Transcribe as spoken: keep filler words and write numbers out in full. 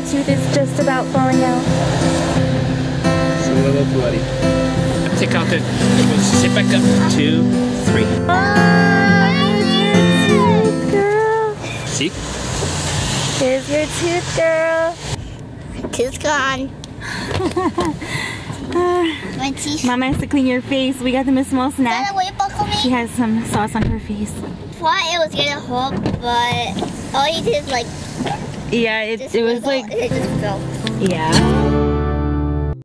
her tooth is just about falling out. It's a little bloody. Let's take out the, sit back up, two, three. Oh, here's your tooth, girl. See? Here's your tooth, girl. Tooth's gone. My teeth. Mama has to clean your face. We got them a small snack. She has some sauce on her face. Thought it was gonna hop, but all you did is like. Yeah, it, it was out. Like. It just fell. Yeah.